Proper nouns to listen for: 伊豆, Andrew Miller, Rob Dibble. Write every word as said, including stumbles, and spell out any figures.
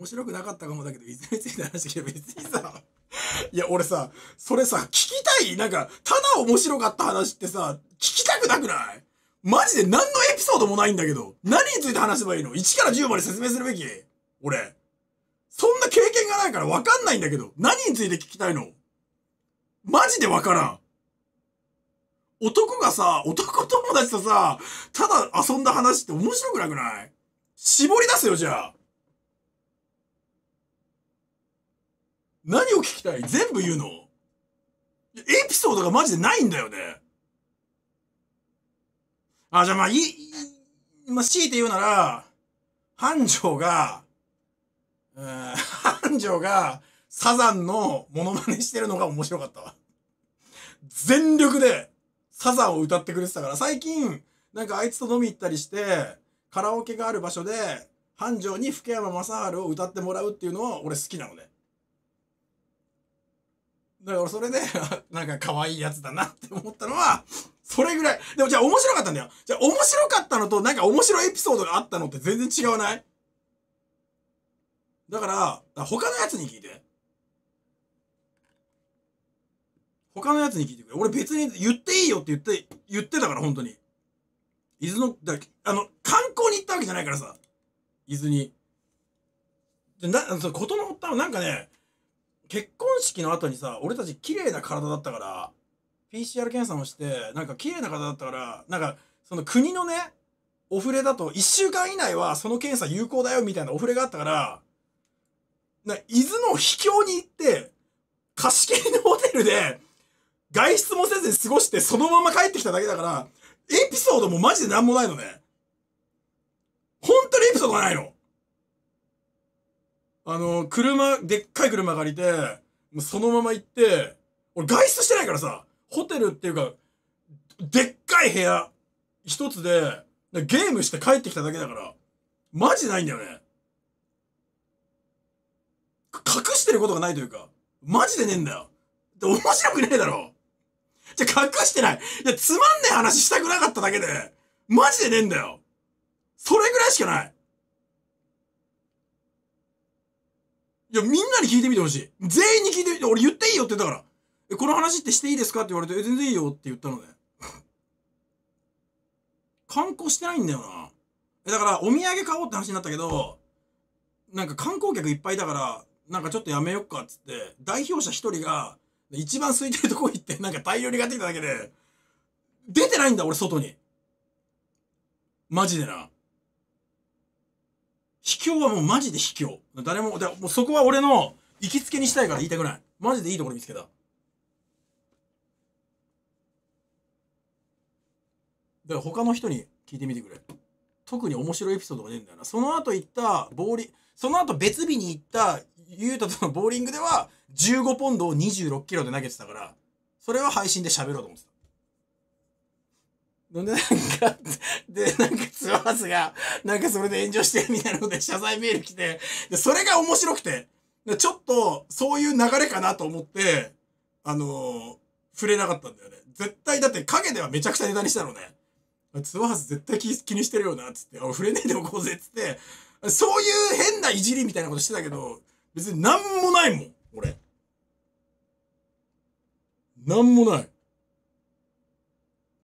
面白くなかったかもだけど、いずれについて話してきて、別にさ、いや、俺さ、それさ、聞きたい、なんか、ただ面白かった話ってさ、聞きたくなくない？マジで何のエピソードもないんだけど、何について話せばいいの？ いち からじゅうまで説明するべき？俺。そんな経験がないから分かんないんだけど、何について聞きたいの？マジで分からん。男がさ、男友達とさ、ただ遊んだ話って面白くなくない？絞り出すよ、じゃあ。何を聞きたい？全部言うの？エピソードがマジでないんだよね。あ、じゃあまあ、い、まあ、強いて言うなら、繁盛が、うーん、繁盛が、サザンのモノマネしてるのが面白かったわ。全力で、サザンを歌ってくれてたから、最近、なんかあいつと飲み行ったりして、カラオケがある場所で、繁盛に福山雅治を歌ってもらうっていうのは俺好きなのね。だからそれで、なんか可愛いやつだなって思ったのは、それぐらい。でもじゃあ面白かったんだよ。じゃあ面白かったのとなんか面白いエピソードがあったのって全然違わない？だから、他のやつに聞いて。他のやつに聞いてくれ。俺別に言っていいよって言って、言ってたから本当に。伊豆の、だあの、観光に行ったわけじゃないからさ。伊豆に。で、な、そのことの発端はなんかね、結婚式の後にさ、俺たち綺麗な体だったから、ピーシーアール 検査もして、なんか綺麗な体だったから、なんか、その国のね、お触れだといっしゅうかん以内はその検査有効だよみたいなお触れがあったから、な、伊豆の秘境に行って、貸し切りのホテルで、外出もせずに過ごしてそのまま帰ってきただけだから、エピソードもマジでなんもないのね。本当にエピソードがないの。あの、車、でっかい車借りて、もうそのまま行って、俺外出してないからさ、ホテルっていうか、でっかい部屋一つで、ゲームして帰ってきただけだから、マジないんだよね。隠してることがないというか、マジでねえんだよ。で、面白くねえだろ。じゃ、隠してない。いや、つまんねえ話したくなかっただけで、マジでねえんだよ。それぐらいしかない。いや、みんなに聞いてみてほしい。全員に聞いてみて、俺言っていいよって言ったから。え、この話ってしていいですかって言われて、え、全然いいよって言ったのね。観光してないんだよな。え、だから、お土産買おうって話になったけど、なんか観光客いっぱいだから、なんかちょっとやめよっかっつって、代表者一人が、一番空いてるとこ行って、なんか大量に買ってきただけで、出てないんだ、俺、外に。マジでな。秘境はもうマジで秘境。誰も、もうそこは俺の行きつけにしたいから言いたくない。マジでいいところ見つけた。だから他の人に聞いてみてくれ。特に面白いエピソードがねえんだよな。その後行った、ボーリング、その後別日に行った、ゆうたとのボーリングではじゅうごポンドをにじゅうろっキロで投げてたから、それは配信で喋ろうと思ってた。で、なんか、で、なんか、ツワーズが、なんかそれで炎上してるみたいなので謝罪メール来て、で、それが面白くて、ちょっと、そういう流れかなと思って、あのー、触れなかったんだよね。絶対、だって影ではめちゃくちゃネタにしたのね。ツワーズ絶対気、気にしてるよな、つって、あ、触れねえでおこうぜ、つって、そういう変ないじりみたいなことしてたけど、別になんもないもん、俺。なんもない。